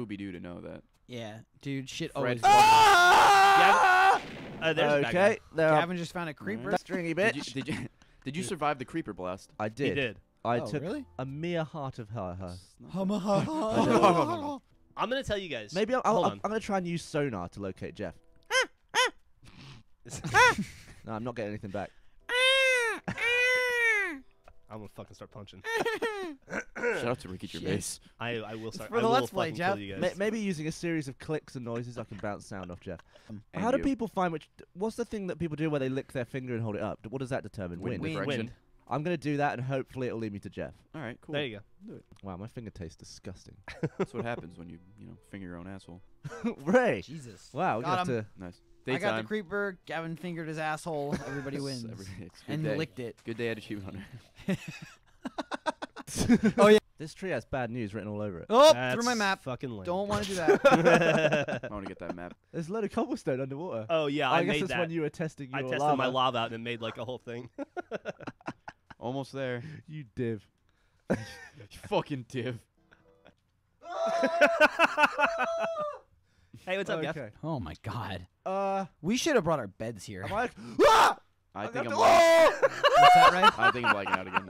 Scooby-Doo to know that. Yeah, dude, shit always. Ah! There's okay. Gavin just found a creeper. Stringy bitch. Did you survive the creeper blast? I did. He did. I took really? A mere heart of her. I'm gonna tell you guys. Maybe I'm gonna try and use sonar to locate Jeff. No, I'm not getting anything back. I'm gonna fucking start punching. Shout out to Ricky Gervais. I will start. For the let's play, Jeff. Maybe using a series of clicks and noises, I can bounce sound off Jeff. How do people find which? What's the thing that people do where they lick their finger and hold it up? What does that determine? Wind. I'm gonna do that, and hopefully it'll lead me to Jeff. All right, cool. There you go. Do it. Wow, my finger tastes disgusting. That's what happens when you finger your own asshole. Ray. Jesus. Wow. Got him. Nice. I got the creeper, Gavin fingered his asshole, everybody wins. And licked it. Good day at Achievement Hunter. Oh, yeah. This tree has bad news written all over it. Oh, through my map. Fucking lame. Don't want to do that. I want to get that map. There's a load of cobblestone underwater. Oh, yeah, I made that. I guess that's when you were testing your lava. I tested my lava out and it made like a whole thing. Almost there. You div. You fucking div. Hey, what's up, okay. Jeff? Oh my God. We should have brought our beds here. I think I'm blacking out again.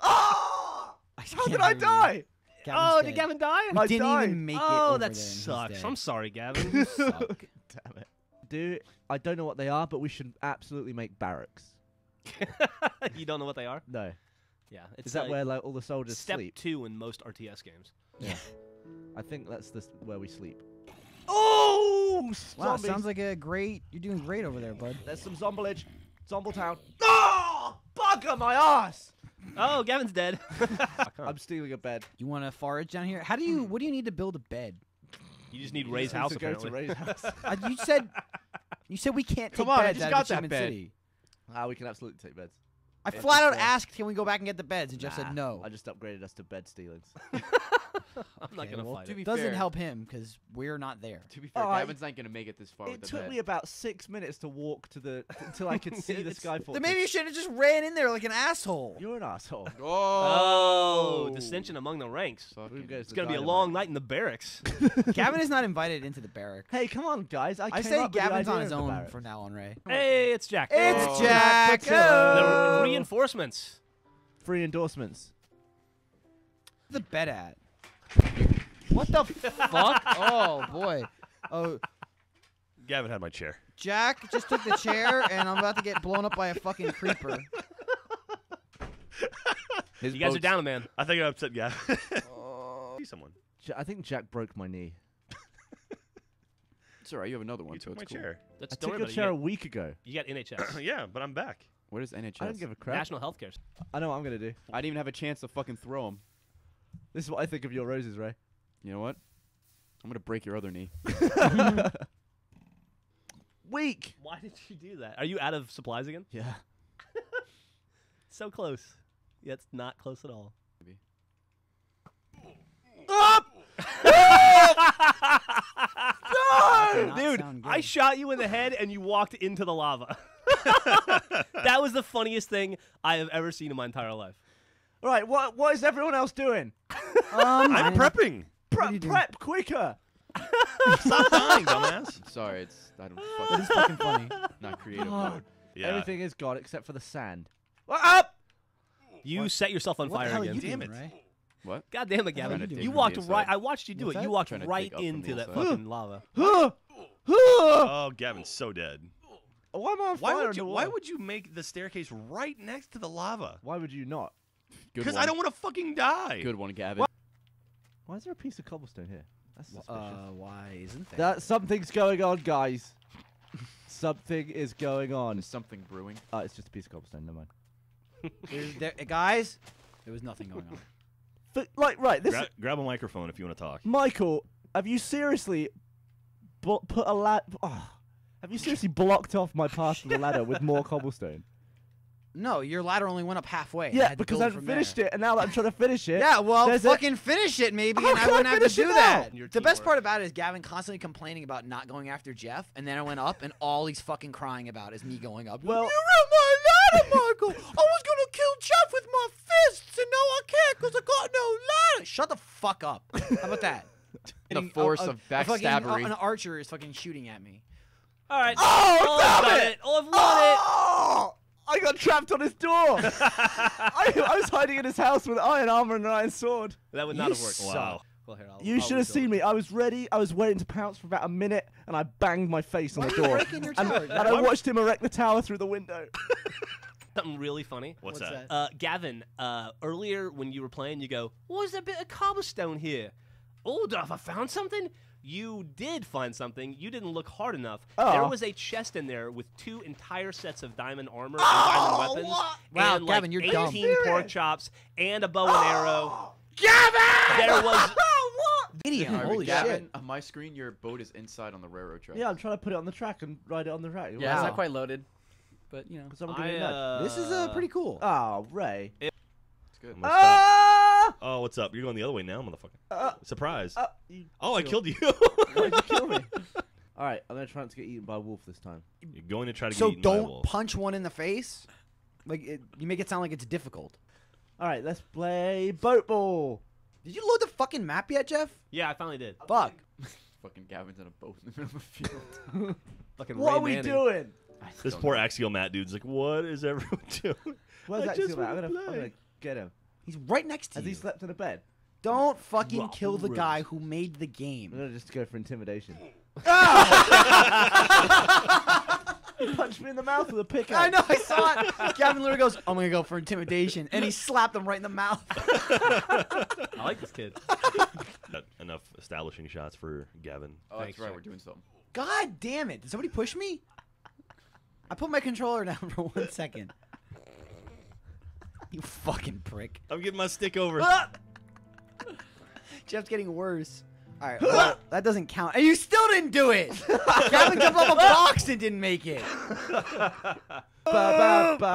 How did I die? Gavin's dead. Did Gavin die? I didn't even make it. Oh, that sucks. I'm sorry, Gavin. You suck. Damn it. Dude, I don't know what they are, but we should absolutely make barracks. You don't know what they are? No. Yeah. It's that where like all the soldiers sleep? Step 2 in most RTS games. Yeah. I think that's where we sleep. Oh! Wow, sounds like a great. You're doing great over there, bud. There's some zomblage. Zomble town. Oh! Bugger my ass! Oh, Gavin's dead. I'm stealing a bed. You want to forage down here? How do you. What do you need to build a bed? You just need Ray's house, apparently. Go to Ray's house. You said we can't take beds. Come on, I just got that bed. We can absolutely take beds. I flat out asked, can we go back and get the beds? And Jeff said no. I just upgraded us to bed stealings. I'm not going to fight it. Doesn't help him because we're not there. To be fair, Gavin's not going to make it this far. It took me about 6 minutes to walk to the until I could see the skyfall. Then maybe you should have just ran in there like an asshole. You're an asshole. Oh, dissension among the ranks. It's going to be a long night in the barracks. Gavin is not invited into the barracks. Hey, come on, guys. I say Gavin's on his own from now on, Ray. Hey, it's Jack. It's Jack. The reinforcements. Free endorsements. The bed at. What the fuck? Oh, boy. Oh. Gavin had my chair. Jack just took the chair, and I'm about to get blown up by a fucking creeper. You guys are down, man. I think I upset Gavin. See someone. I think Jack broke my knee. It's all right. You have another one, so it's cool. You took my chair. I took your chair a week ago. You got NHS. Yeah, but I'm back. What is NHS? I don't give a crap. National healthcare. I know what I'm going to do. I didn't even have a chance to fucking throw him. This is what I think of your roses, Ray. You know what? I'm gonna break your other knee. Weak. Why did you do that? Are you out of supplies again? Yeah. So close. Yeah, it's not close at all. Maybe. Up! No! Dude, I shot you in the head and you walked into the lava. That was the funniest thing I have ever seen in my entire life. Right, what is everyone else doing? I'm prepping. Prep quicker. Stop dying, dumbass. I'm sorry, I don't fucking. It's fucking funny. Not creative. Yeah. Everything is gone except for the sand. What up? You set yourself on fire again. Damn it. What? God damn it, Gavin. You walked right. I watched you do it. You walked right into that fucking lava. Oh, Gavin's so dead. Why am I on fire? Why would you make the staircase right next to the lava? Why would you not? Because I don't want to fucking die. Good one, Gavin. Why is there a piece of cobblestone here? That's suspicious. Why isn't there? Something's going on, guys. Something is going on. Is something brewing? It's just a piece of cobblestone. Never mind. Guys, there was nothing going on. But, like, right. This grab a microphone if you want to talk. Michael, have you seriously put a ladder? Oh, have you seriously blocked off my path to the ladder with more cobblestone? No, your ladder only went up halfway. Yeah, because I finished it, and now I'm trying to finish it. Yeah, well, fucking finish it, maybe, and I wouldn't have to do that. The best part about it is Gavin constantly complaining about not going after Jeff, and then I went up, and all he's fucking crying about is me going up. Well, you ruined my ladder, Michael! I was gonna kill Jeff with my fists, and now I can't because I got no ladder! Shut the fuck up. How about that? The force of backstabbery. An archer is fucking shooting at me. All right. Oh, damn it! Oh, I've won it! I got trapped on his door. I was hiding in his house with iron armor and an iron sword. That would not have worked. Wow. Well, here, you should have seen me. I was ready. I was waiting to pounce for about a minute, and I banged my face on the door. And I watched him erect the tower through the window. Something really funny. What's that? Gavin, earlier when you were playing, you go, "What's that bit of cobblestone here? Oldoff, I found something." You did find something. You didn't look hard enough. Oh. There was a chest in there with 2 entire sets of diamond armor and diamond weapons. Wow, and Gavin, like you're dumb. 18 pork chops and a bow and arrow. Gavin! There was... Idiot. Holy shit. On my screen, your boat is inside on the railroad track. Yeah, I'm trying to put it on the track and ride it on the track. Yeah, it's not quite loaded. But, you know. This is pretty cool. Oh, Ray. It's good. Oh, what's up? You're going the other way now, motherfucker. Surprise. I killed you. Why'd you kill me? All right, I'm going to try not to get eaten by a wolf this time. You're going to try to get eaten by a wolf. So don't punch one in the face. Like you make it sound like it's difficult. All right, let's play boat ball. Did you load the fucking map yet, Jeff? Yeah, I finally did. Fuck. Fucking Gavin's in a boat in the middle of a field. Fucking what are we doing? This poor Axial Matt dude's like, what is everyone doing? Where's Axial Matt? I'm going to get him. He's right next to you. Has he slept in a bed? Don't fucking kill the guy who made the game. I'm gonna just go for intimidation. He punched me in the mouth with a pickaxe. I know, I saw it. Gavin literally goes, I'm gonna go for intimidation. And he slapped him right in the mouth. I like this kid. Enough establishing shots for Gavin. Oh, that's right, we're doing something. God damn it. Did somebody push me? I put my controller down for 1 second. You fucking prick. I'm getting my stick over. Jeff's getting worse. All right, well, that doesn't count. And you still didn't do it! Gavin jumped off a box and didn't make it. All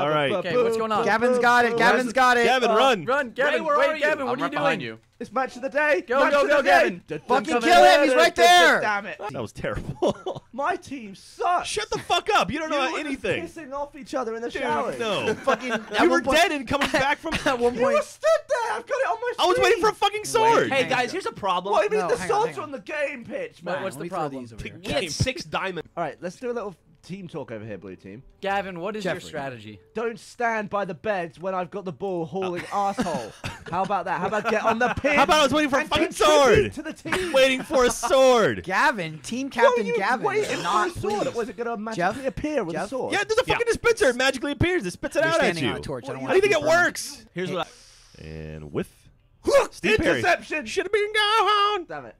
right. Okay, what's going on? Gavin's got it. Gavin's got it. Gavin, run. Run, Gavin. Wait, Gavin, what are you doing? It's match of the day. Go, Gavin. Fucking kill him. He's right there. Damn it. That was terrible. My team sucks. Shut the fuck up. You don't know anything. Pissing off each other in the shower. No. Fucking. You were dead and coming back from at one point. You were stood there. I've got it on my screen. I was waiting for a fucking sword. Hey, guys, here's a problem. What do you mean the swords are on the game pitch, man? What's the problem? We had 6 diamonds. All right, let's do a little team talk over here, blue team. Gavin, what is your strategy? Don't stand by the beds when I've got the ball hauling asshole. How about that? How about get on the pin? How about I was waiting for a fucking sword? To the team. Waiting for a sword. Gavin, team captain Gavin. Waiting for a sword. It wasn't gonna magically appear with a sword. Yeah, there's a fucking dispenser. It magically appears. It spits it out at you. On a torch. Well, I don't think it works. Here's what. And with interception should have been gone. Damn it.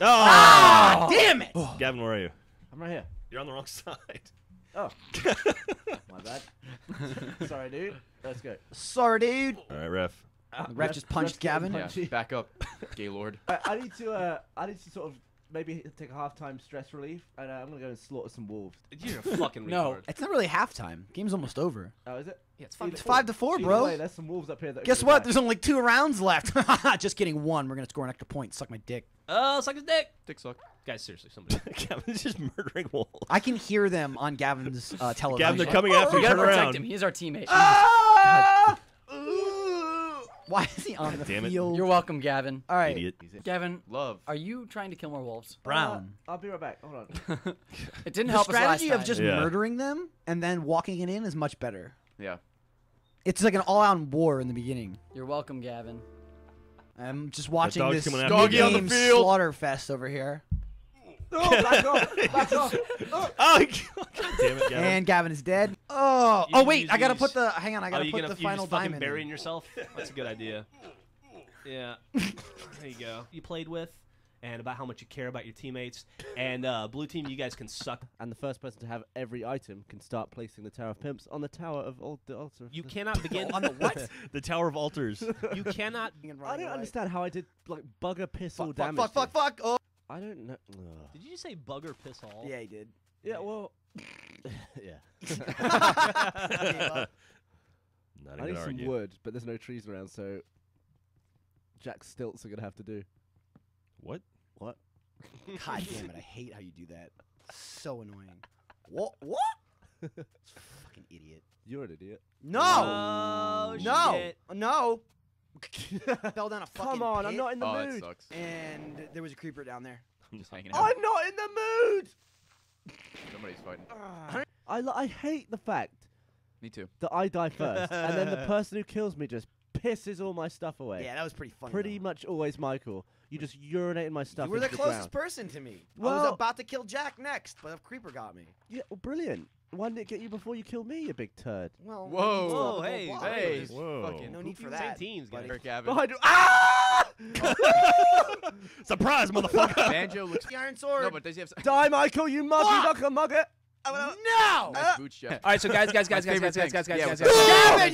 Ah, damn it. Gavin, where are you? I'm right here. You're on the wrong side. Oh. My bad. Sorry, dude. Let's go. Sorry, dude. All right, ref. Ref just punched Gavin. Yeah, back up, Gaylord. I need to sort of maybe take a halftime stress relief, and I'm going to go and slaughter some wolves. You're a fucking retard. No, it's not really halftime. Game's almost over. Oh, is it? Yeah, it's 5-4, bro. Way, there's some wolves up here. That guess what? Back. There's only like 2 rounds left. Just kidding, 1. We're going to score an extra point. Suck my dick. Oh, suck his dick. Dick suck. Guys, seriously, somebody. Gavin's just murdering wolves. I can hear them on Gavin's television. Gavin, they're coming after you. Turn around. Him. He's our teammate. Why is he on the field? You're welcome, Gavin. All right. Idiot. Gavin, are you trying to kill more wolves? Brown. I'll be right back. Hold on. It didn't help us last time. The strategy of just murdering them and then walking it in is much better. Yeah. It's like an all-out war in the beginning. You're welcome, Gavin. I'm just watching this game slaughter fest over here. Oh, back off! Back off! Oh, God damn it, Gavin! And Gavin is dead. Oh, wait! I gotta put the. Hang on! I gotta put the final diamond. Burying yourself? That's a good idea. Yeah. There you go. You played with, and about how much you care about your teammates. And blue team, you guys can suck. And the first person to have every item can start placing the Tower of Pimps on the Tower of Altars. You cannot begin on the what? The Tower of Altars. You cannot. I don't understand how I did like bugger piss all damage. Fuck! Oh. I don't know. Did you just say bugger piss all? Yeah, he did. Yeah, well. Yeah. I need some wood, but there's no trees around, so Jack's stilts are going to have to do. What? What? God damn it, I hate how you do that. So annoying. What? Fucking idiot. You're an idiot. No! No! No! fell down a fucking Come on, pit. I'm not in the mood. That sucks. And there was a creeper down there. I'm just hanging out. I'm not in the mood! Somebody's fighting. I hate the fact... Me too. ...that I die first, and then the person who kills me just pisses all my stuff away. Yeah, that was pretty funny. Pretty much always Michael. You just urinating my stuff. You were the closest person to me. Well, I was about to kill Jack next, but a creeper got me. Yeah, well, brilliant. Why didn't it get you before you killed me, you big turd? Well, whoa, hey, hey, whoa. No need for that. Same teams, Gavin. Ah! Surprise, motherfucker! Banjo looks the iron sword. No, but does he have? Die, Michael, you mugger! No! All right, so guys, Gavin,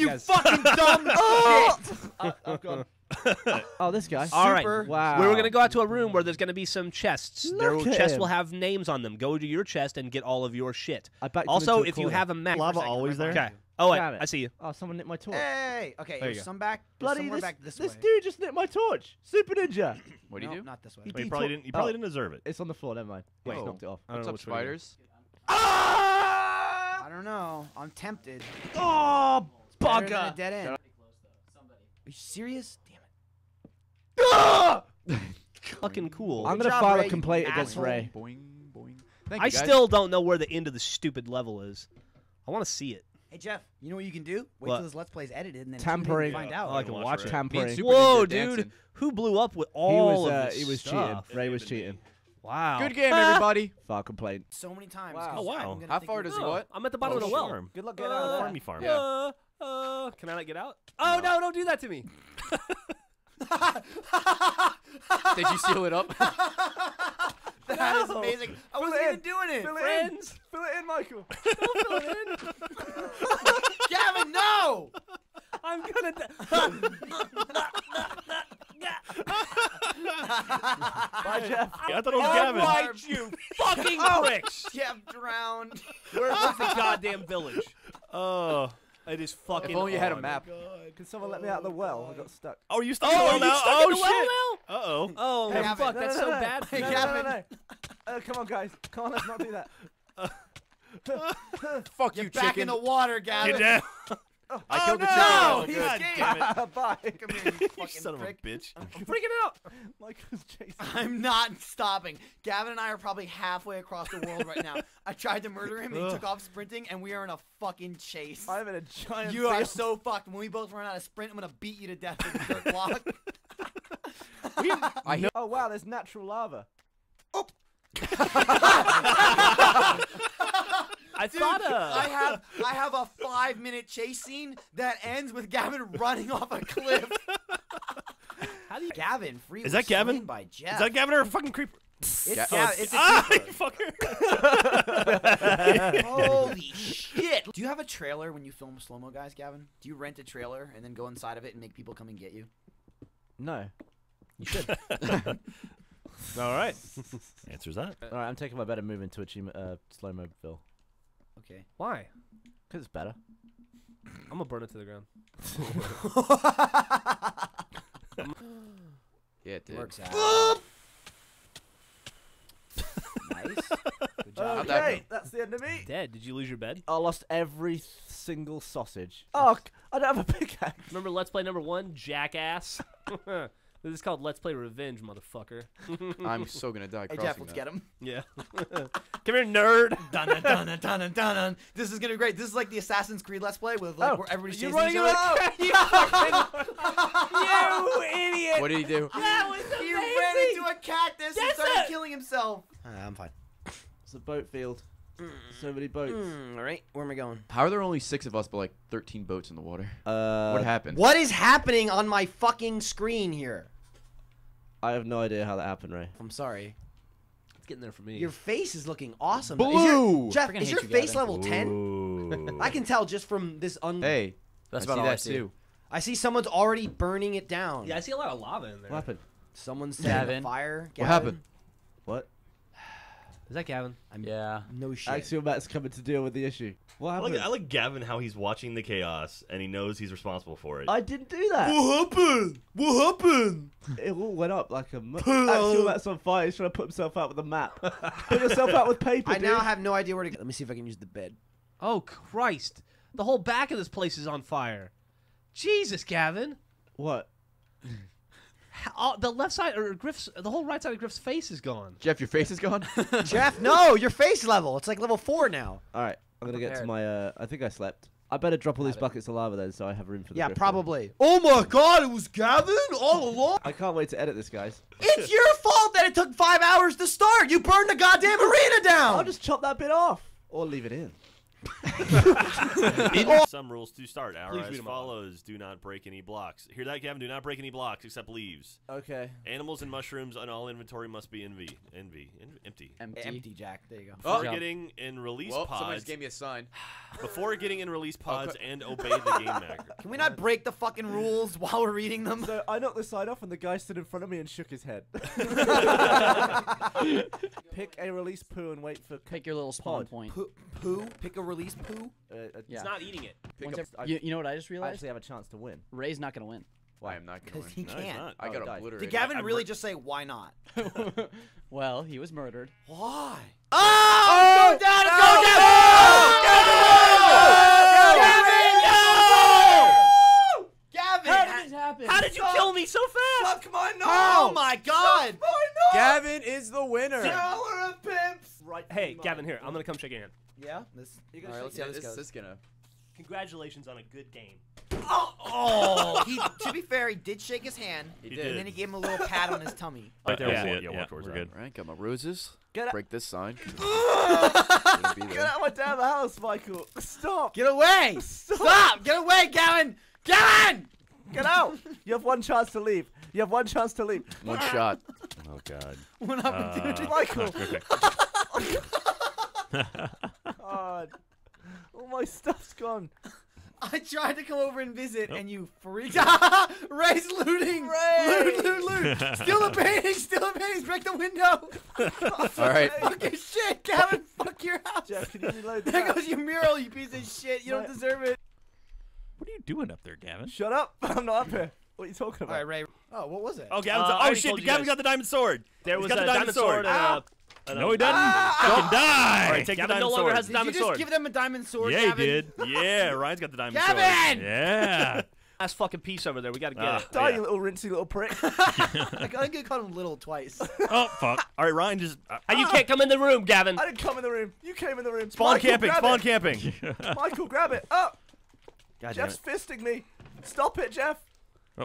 you fucking dumb shit! I'm gone. Oh, this guy. All right. Wow. We're going to go out to a room where there's going to be some chests. Their chests will have names on them. Go to your chest and get all of your shit. Also, if you have a map. Lava always there? Okay. Oh, wait. I see you. Oh, someone lit my torch. Hey! Okay, there's some back. Bloody, this dude just lit my torch. Super Ninja. What do you do? Not this way. You probably didn't deserve it. It's on the floor. Never mind. Wait, he's knocked it off. What's up, spiders? Ah! I don't know. I'm tempted. Oh, bugger. Dead end. Are you serious? Damn it. Ah! Fucking cool. I'm going to file a complaint against Ray. Boing, boing. Thank you, guys. Still don't know where the end of the stupid level is. I want to see it. Hey, Jeff, you know what you can do? Wait till this Let's Play's edited and then you can find out. Oh, I can watch it. Tampering. Whoa, dude. Who blew up with all of this stuff? Cheating. Ray was cheating. Wow. Good game, everybody. File complaint. So many times. Wow. Oh, wow. How far does what? I'm at the bottom of the well. Good luck getting out of the farm. Yeah. Can I not get out? Oh, no, don't do that to me. Did you seal it up? That is amazing. I wasn't even doing it. Friends. Fill it in, Michael. Don't fill it in. Gavin, no! I'm gonna Bye, Jeff. I thought it was Gavin. Why you fucking pricks? Jeff drowned. Where was the goddamn village? Oh. It is fucking. If only you had a map. Can someone let me out of the well? I got stuck. Oh, you stuck in the well now? Oh shit! Uh oh. Oh hey, fuck, that's so bad. Hey, Gavin. Come on, guys. Come on, let's not do that. Fuck you, chicken. Get back in the water, Gavin. Get down. I killed the chicken. Oh no! Bye. Come here, you fucking son prick. Of a bitch. I'm freaking out. Michael's chasing. I'm not stopping. Gavin and I are probably halfway across the world right now. I tried to murder him. He took off sprinting, and we are in a fucking chase. I'm in a giant. You are so fucked. When we both run out of sprint, I'm gonna beat you to death with a dirt block. Oh wow, there's natural lava. Oh. I have a 5-minute chase scene that ends with Gavin running off a cliff. How do you Gavin free? Is that Gavin? By Jeff. Is that Gavin or a fucking creeper? It's a creeper. Ah, holy shit! Do you have a trailer when you film Slow Mo Guys, Gavin? Do you rent a trailer and then go inside of it and make people come and get you? No. You should. All right. Answers that. All right, I'm taking my bet and moving to Achievement Slow Mo Bill. Okay. Why? Because it's better. I'm gonna burn it to the ground. Yeah, it did. Works out. Nice. Good job. Okay, that's the end of me. Dead. Did you lose your bed? I lost every single sausage. Oh, I don't have a pickaxe. Remember Let's Play #1, jackass? This is called Let's Play Revenge, motherfucker. I'm so gonna die. Hey, Jeff, let's get him. Yeah. Come here, nerd. Dun dun dun dun. This is gonna be great. This is like the Assassin's Creed Let's Play with like where everybody's chasing each other. You idiot! What did he do? That was amazing. He ran into a cactus and started killing himself. I'm fine. It's a boat field. So many boats. All right, where am I going? How are there only 6 of us, but like 13 boats in the water? What happened? What is happening on my fucking screen here? I have no idea how that happened, Ray. I'm sorry. It's getting there for me. Your face is looking awesome. Blue. Jeff, is your face level 10? I can tell just from this. Hey, that's about all I see. I see someone's already burning it down. Yeah, I see a lot of lava in there. What happened? Someone's setting a fire. Gavin. What happened? What? Is that Gavin? Yeah. No shit. Axiomat's coming to deal with the issue. What happened? I like Gavin how he's watching the chaos and he knows he's responsible for it. I didn't do that. What happened? What happened? It all went up like a... Axiomat's on fire. He's trying to put himself out with a map. Put yourself out with paper, dude. I now have no idea where to go. Let me see if I can use the bed. Oh, Christ. The whole back of this place is on fire. Jesus, Gavin. What? The left side, or Griff's, the whole right side of Griff's face is gone. Jeff, your face is gone? Jeff, no, your face level. It's like level 4 now. All right, I'm going to get to my, I think I slept. I better drop all these buckets of lava then so I have room for the Griff probably. Oh my god, it was Gavin all along? I can't wait to edit this, guys. It's your fault that it took 5 hours to start. You burned the goddamn arena down. I'll just chop that bit off. Or leave it in. Some rules do start. Our as follows: do not break any blocks. Hear that, Gavin? Do not break any blocks except leaves. Okay. Animals and mushrooms on all inventory must be empty. Jack. There you go. Before getting in release pods. Somebody just gave me a sign. Before getting in release pods and obey the game maker. Can we not break the fucking rules while we're reading them? So I knocked the sign off, and the guy stood in front of me and shook his head. Pick a release poo and wait for. Pick your little spawn point. Poo. Pick a release poo? It's not eating it. You know what I just realized? I actually have a chance to win. Ray's not going to win. Why I'm not going to win? Because he can't. No, I got obliterated. Did Gavin really just say, why not? Well, he was murdered. Why? Oh! Go down! Go down! Gavin! How did this happen? How did you kill me so fast? Come on, no! Oh my god! Gavin is the winner! Tower of Pimps! Hey, Gavin, here. I'm going to come shake your hand. Yeah? All right, let's see how this goes. Congratulations on a good game. Oh! To be fair, he did shake his hand. He did. And then he gave him a little pat on his tummy. We're good. All right, got my roses. Break this sign. Get out of my damn house, Michael. Stop. Get away. Stop. Get away, Gavin. Gavin! Get out. You have one chance to leave. You have one chance to leave. One shot. Oh, God. What happened to Michael? God. All my stuff's gone. I tried to come over and visit, and you freaked out. Ray's looting. Ray. Loot. Steal the paintings. Break the window. All right. Fucking shit, Gavin. Fuck your house. Jeff, can you reload that? There goes your mural, you piece of shit. You don't deserve it. What are you doing up there, Gavin? Shut up. I'm not up here. What are you talking about? All right, Ray. Oh, what was it? Oh, Gavin's oh shit. Gavin got the diamond sword. There was a diamond sword. No, he doesn't. Fucking die! All right, take Gavin the diamond sword. Has the diamond sword. Did you just give them a diamond sword, Gavin? Yeah, he did. Yeah, Ryan's got the diamond sword. Gavin! Yeah. Last fucking piece over there. We gotta get it. Die, you little rinsy little prick. I gotta call him little twice. Oh, fuck. All right, Ryan just... you can't come in the room, Gavin. I didn't come in the room. You came in the room. Spawn camping. Spawn camping. Michael, grab it. Up. Jeff's fisting me. Stop it, Jeff.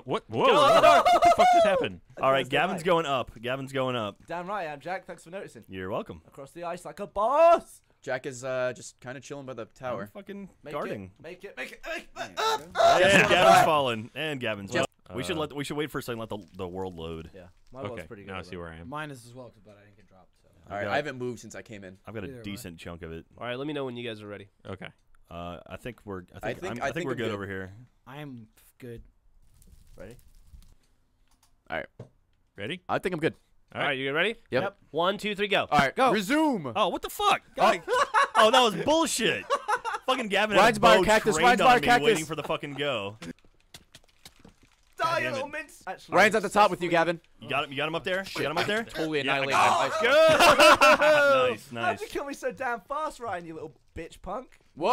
What? Whoa! What the fuck just happened? All right, Gavin's going up. Gavin's going up. Damn right I am, Jack. Thanks for noticing. You're welcome. Across the ice like a boss. Jack is just kind of chilling by the tower. I'm fucking guarding. Make it. And Gavin's fallen. And Gavin's. We should wait for a second. Let the world load. Yeah. My world's pretty good. Now I see where I am. Mine is as well, but I didn't get dropped. So. All right. I haven't moved since I came in. I've got a decent chunk of it. All right. Let me know when you guys are ready. Okay. I think we're good over here. I am good. Ready? All right. Ready? I think I'm good. All right, you ready? Yep. 1, 2, 3, go. All right, go. Resume. Oh, what the fuck? Oh, that was bullshit. Fucking Gavin. Rides by a cactus. Rides by a cactus. Waiting for the fucking go. Die, little mints. Ryan's at the top with you, Gavin. You got him up there. You got him up there. Totally annihilated. Go. Nice. How'd you kill me so damn fast, Ryan? You little bitch punk. Whoa!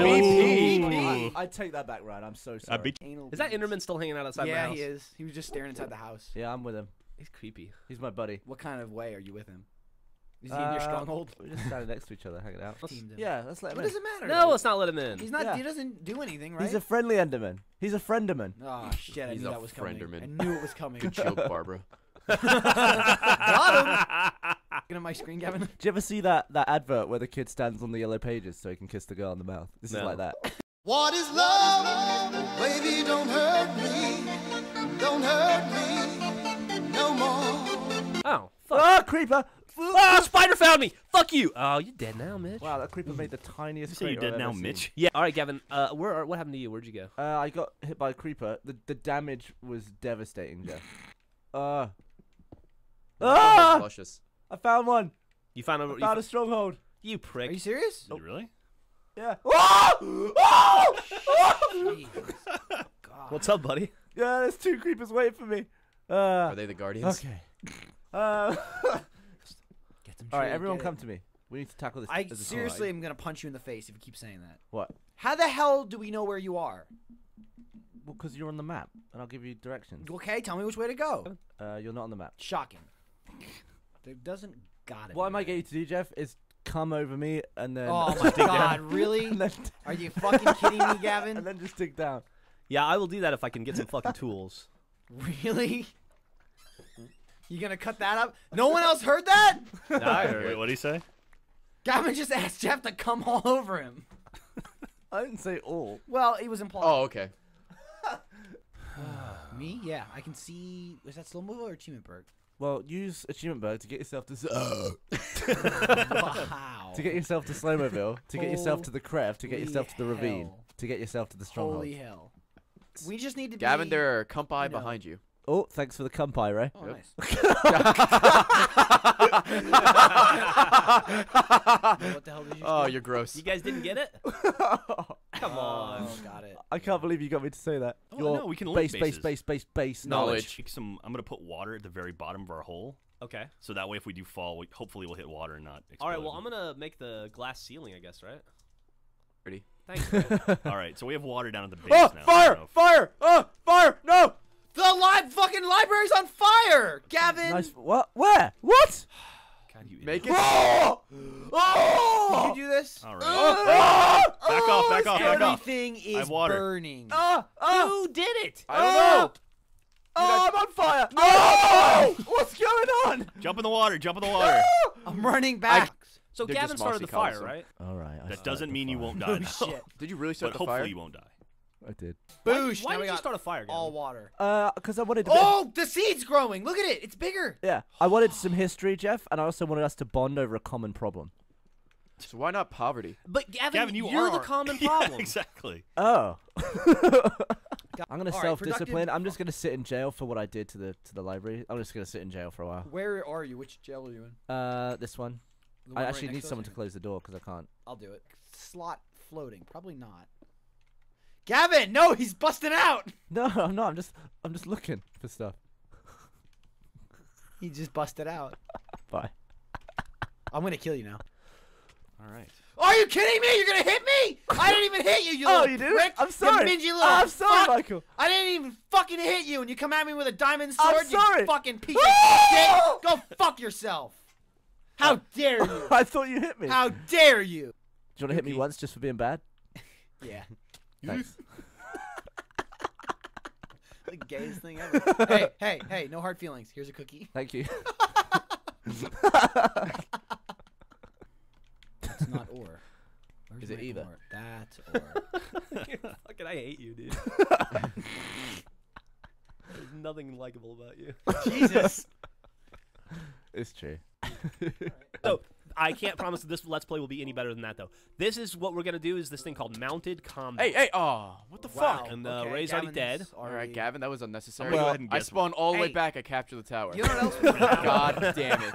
BP. I take that back, Ryan. I'm so sorry. Is that Enderman still hanging out outside my house? Yeah, he is. He was just staring inside the house. Yeah, I'm with him. He's creepy. He's my buddy. What kind of way are you with him? Is he in your stronghold? We're just standing next to each other, hanging out. Let's let him in. It doesn't matter. No, let's not let him in. He's not. Yeah. He doesn't do anything, right? He's a friendly Enderman. He's a frienderman. Oh shit! I knew that was coming. I knew it was coming. Good joke, Barbara. Got him. Get on my screen, Gavin. Did you ever see that advert where the kid stands on the yellow pages so he can kiss the girl on the mouth? This is like that. What is love? Baby, don't hurt me. Don't hurt me no more. Oh, fuck. Oh, creeper. Oh, spider found me. Fuck you. Oh, you're dead now, Mitch. Wow, that creeper made the tiniest creeper. You're dead now, Mitch. Yeah. All right, Gavin. What happened to you? Where'd you go? I got hit by a creeper. The damage was devastating, Jeff. I found one. You found a stronghold. You prick. Are you serious? Did you really? Yeah. Oh! Oh! God. What's up, buddy? Yeah, there's two creepers waiting for me. Are they the guardians? Okay. All right, everyone, come to me. We need to tackle this. I seriously am gonna punch you in the face if you keep saying that. What? How the hell do we know where you are? because you're on the map, and I'll give you directions. Okay, tell me which way to go. You're not on the map. Shocking. It doesn't got it. What I might get you to do, Jeff, is come over me and then. Oh my God! Really? Are you fucking kidding me, Gavin? And then just dig down. Yeah, I will do that if I can get some fucking tools. Really? You gonna cut that up? No one else heard that? No, I heard it. Wait, what'd he say? Gavin just asked Jeff to come all over him. I didn't say all. Well, he was implied. Oh, okay. Me? Yeah, I can see. Is that Slow Mo or Achievement Berg? Well, use Achievement Berg to get yourself to. Wow. To get yourself to Slow Moville, to get yourself to the Crev, to get yourself to the Ravine, to get yourself to the Stronghold. Holy hell. We just need to be. Gavin, there are Kumpai behind you. Oh, thanks for the kumpai, Ray. Oh, nice. What the hell did you do? Oh, you're gross. You guys didn't get it? Come on. Oh, got it. I can't believe you got me to say that. Oh, your no, we can base, bases. Base knowledge. I'm going to put water at the very bottom of our hole. Okay. So that way, if we do fall, hopefully we'll hit water and not explode. All right, well, I'm going to make the glass ceiling, I guess, right? Pretty. Thanks, man. All right, so we have water down at the base now. Fire! Fire! Oh, fire! No! The fucking library's on fire, Gavin. Nice. What? Where? What? God, you make it. Oh! Oh! Did you do this? All right. Back off. Everything is burning. Who did it? I don't know. Oh, I'm on fire. No! Oh! What's going on? Jump in the water. Jump in the water. I'm running back. So they're Gavin started the fire, right? All right. That doesn't mean you won't die. Oh, shit. Did you really start the fire? Hopefully you won't die. I did. Boosh! Why did you start a fire? Gavin? All water. Because I wanted. To the seed's growing. Look at it. It's bigger. Yeah. I wanted some history, Jeff, and I also wanted us to bond over a common problem. So why not poverty? But Gavin you're the common problem. Yeah, exactly. Oh. I'm gonna self-discipline. I'm just gonna sit in jail for what I did to the library. I'm just gonna sit in jail for a while. Where are you? Which jail are you in? This one. I actually need someone to close the door because I can't. I'll do it. Slot floating. Probably not. Gavin, no, he's busting out. No, I'm not. I'm just looking for stuff. He just busted out. Bye. I'm gonna kill you now. All right. Are you kidding me? You're gonna hit me? I didn't even hit you. You little you did? Prick. I'm sorry. You mingy little I'm sorry, fuck. Michael. I didn't even fucking hit you, and you come at me with a diamond sword. I'm sorry. You fucking piece of shit. Go fuck yourself. How dare you? I thought you hit me. How dare you? Do you wanna hit me once just for being bad? Yeah. Thanks. The gayest thing ever. Hey, no hard feelings. Here's a cookie. Thank you. That's not or. Where's Is it either? Or? That's or. Fucking, I hate you, dude. There's nothing likable about you. Jesus. It's true. Right. Oh. I can't promise that this Let's Play will be any better than that, though. This is what we're going to do is this thing called Mounted Combat. Hey, oh, what the fuck? And okay, Ray's already dead. All right, Gavin, that was unnecessary. Well, go ahead and I spawned all the way back. I captured the tower. You know what else? God damn it.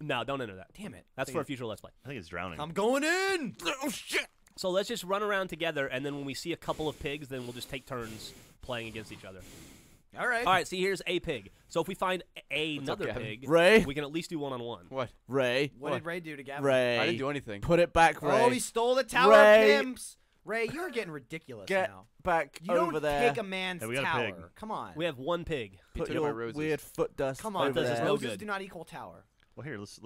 No, don't enter that. Damn it. That's for a future Let's Play. I think it's drowning. I'm going in. Oh, shit. So let's just run around together, and then when we see a couple of pigs, then we'll just take turns playing against each other. All right. All right, see, here's a pig. So if we find another pig, Ray, we can at least do one-on-one. What? Ray? What did Ray do to Gavin? Ray. I didn't do anything. Put it back, Ray. Oh, he stole the Tower of Pimps. Ray, you're getting ridiculous now. Get back over there. You don't take a man's tower. Come on. We have one pig. Put your weird foot dust over there. Roses do not equal tower. Well, here, let's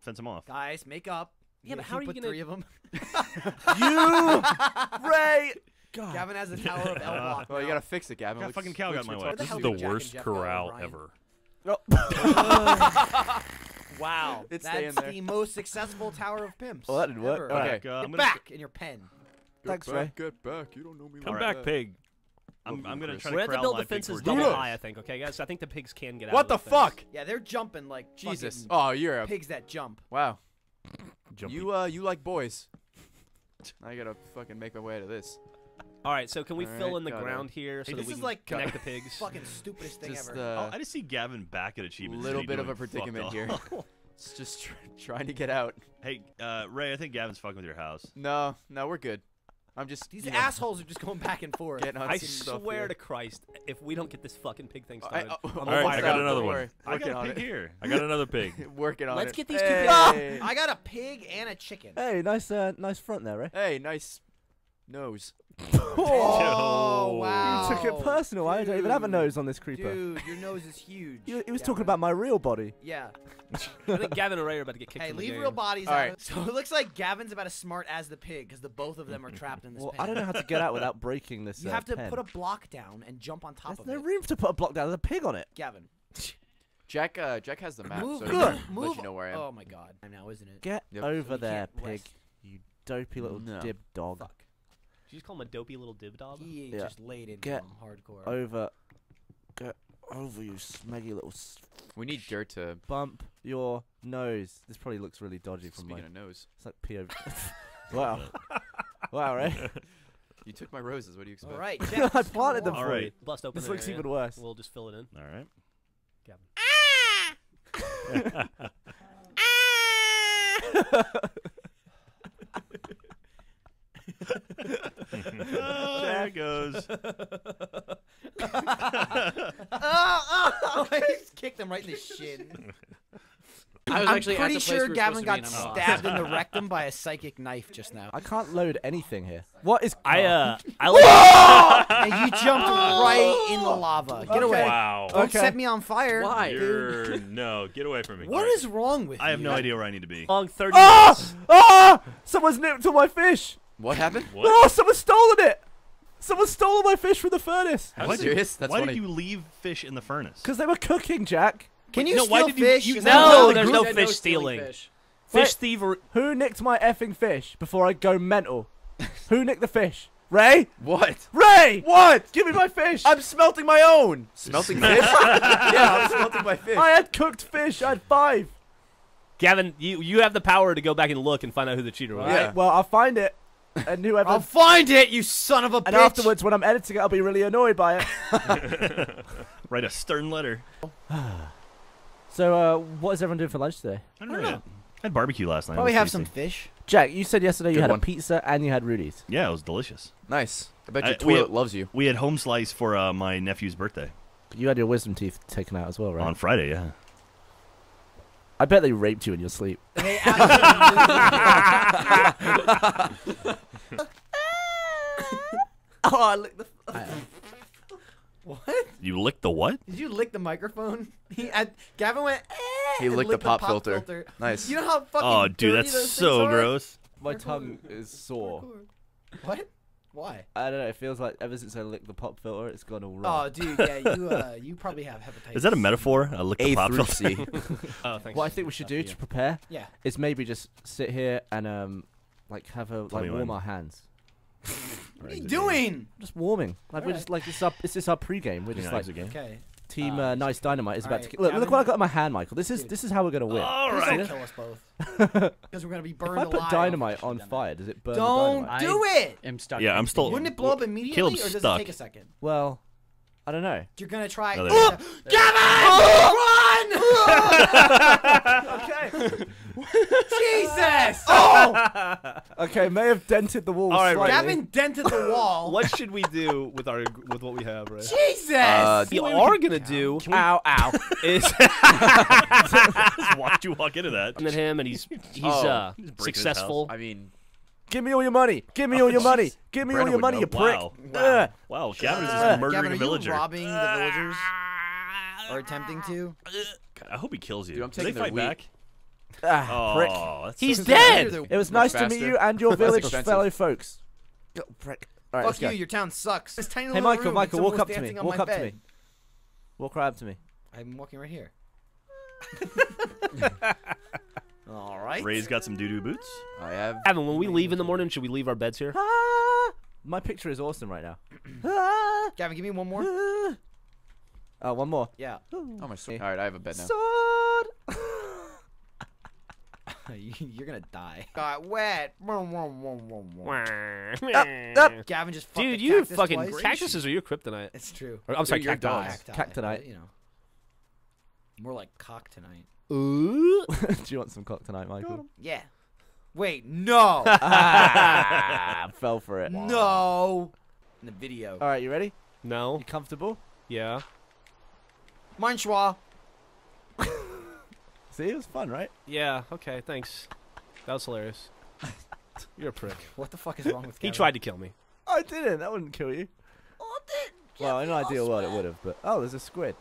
fence him off. Guys, make up. Yeah, but how are you going to... three of them? You, Ray... God. Gavin has the Tower of Elblock. Well, you gotta fix it, Gavin. Got a fucking cow got my way. This is the worst corral ever. Wow. That's the most successful Tower of Pimps. Well, that didn't work. Okay. Get back in your pen. Thanks, Ray. Get back. You don't know me. Come back, pig. I'm gonna try to corral my pig. We're gonna build the fences double high, I think. Okay, guys. I think the pigs can get out. What the fuck? Yeah, they're jumping like Jesus. Oh, you're pigs that jump. Wow. You like boys? I gotta fucking make my way to this. All right, so can we fill in the ground here so that we can connect the pigs? Fucking stupidest thing ever. I just see Gavin back at Achievement City. A little bit of a predicament here. It's just trying to get out. Hey, Ray, I think Gavin's fucking with your house. No, we're good. I'm just these assholes are just going back and forth. I swear to Christ, if we don't get this fucking pig thing started, all right, I got another one. I got a pig here. I got another pig. Working on it. Let's get these two pigs. I got a pig and a chicken. Hey, nice front there, Ray. Hey, nice. Nose. Oh, wow. You took it personal. Dude. I don't even have a nose on this creeper. Dude, your nose is huge. He was talking about my real body. Yeah. I think Gavin and Ray are about to get kicked. Hey, leave real bodies out. All right. So it looks like Gavin's about as smart as the pig because the both of them are trapped in this pen. I don't know how to get out without breaking this. You have to put a block down and jump on top of it. There's no room to put a block down. There's a pig on it. Gavin. Jack has the map, so he'll let you know where I am. Oh my god. Time now, isn't it? Get over there, pig. You dopey little dib dog. Fuck. Did you just call him a dopey little dib dog? He just laid in hardcore. Get over, you smeggy little... We need dirt to... Bump your nose. This probably looks really dodgy from my... Speaking of nose. It's like POV. Wow. Wow, right? You took my roses, what do you expect? Alright, Jack. I planted them for you. Bust open. This looks even worse. We'll just fill it in. Alright. Gavin. There goes. I just kicked him right in the shin. I'm pretty sure Gavin got stabbed in the rectum by a psychic knife just now. I can't load anything here. What is... And you jumped right in the lava. Get away. Wow. Don't set me on fire. Why? No, get away from me. What is wrong with you? I have no idea where I need to be. Long 30 minutes. Ah! Someone's nipped on my fish. What happened? What? Oh, someone's stolen it. Someone stole my fish from the furnace. How serious? That's funny. Why did you leave fish in the furnace? Because they were cooking, Jack. Can you steal fish? No, there's no fish stealing. Fish thievery. Who nicked my effing fish before I go mental? Who nicked the fish? Ray? What? Ray! What? Give me my fish! I'm smelting my own! Smelting fish? Yeah, I'm smelting my fish. I had cooked fish. I had 5. Gavin, you have the power to go back and look and find out who the cheater was. Yeah. Well, I'll find it. And whoever... I'll find it, you son of a bitch! And afterwards, when I'm editing it, I'll be really annoyed by it. Write a stern letter. So, what is everyone doing for lunch today? I don't know. I had barbecue last night. Probably have some fish. Jack, you said yesterday you had a pizza and you had Rudy's. Yeah, it was delicious. Nice. I bet your toilet loves you. We had home slice for my nephew's birthday. You had your wisdom teeth taken out as well, right? On Friday, yeah. I bet they raped you in your sleep. They absolutely Oh, I licked the... What? You licked the what? Did you lick the microphone? Gavin went... He licked the pop filter. Nice. You know how fucking dirty that's so gross. My tongue is sore. What? Why? I don't know. It feels like ever since I licked the pop filter, it's gone all wrong. Oh, dude, yeah, you probably have hepatitis. Is that a metaphor? I licked the pop filter. Oh, thanks. What I think we should do to prepare is maybe just sit here and like warm our hands. What are you doing? Just warming. Like we're just like it's our pregame. We're just like Team Nice Dynamite is about to kill. Look what I got in my hand, Michael. This is how we're gonna win. All right. Don't kill us both. Because we're gonna be burned alive. If I put dynamite on fire, does it burn? Don't do it. I'm stuck. Yeah, I'm still. Wouldn't it blow up immediately, or does it take a second? Well, I don't know. You're gonna try. Gavin, run! Okay. Jesus! Oh! Okay, may have dented the wall. All right, Gavin dented the wall. What should we do with what we have, right? Jesus! Watch you walk into that. And then him, and he's successful. I mean, give me all your money! Give me all your money! Give me all your money, you prick! Wow, Gavin's just murdering a villager. Are you robbing the villagers? Or attempting to? God, I hope he kills you. Dude, I'm taking back. Ah, prick. He's dead! It was nice to meet you and your village fellow folks. Oh, prick. All right, fuck you, your town sucks. This tiny little room, Michael, walk up to me. Walk up to me. Walk right up to me. I'm walking right here. Alright. Ray's got some doo-doo boots. I have. Evan, when we leave in the morning, should we leave our beds here? Ah, my picture is awesome right now. Ah, Gavin, give me one more. Ah. Oh, one more. Yeah. Oh, my sword. Alright, I have a bed now. Sword! You're gonna die. Got wet. Gavin just fucking dude, you fucking twice. Cactuses are your kryptonite. It's true. Or, I'm sorry, cactonite. You know, more like cock tonight. Ooh. Do you want some cock tonight, Michael? Yeah. Wait, no. Fell for it. No. In the video. All right, you ready? No. You comfortable? Yeah. Manchwa. See, it was fun, right? Yeah, okay, thanks. That was hilarious. You're a prick. What the fuck is wrong with Gavin? He tried to kill me. I didn't. That wouldn't kill you. Well, in an ideal world, it would have. But oh, there's a squid.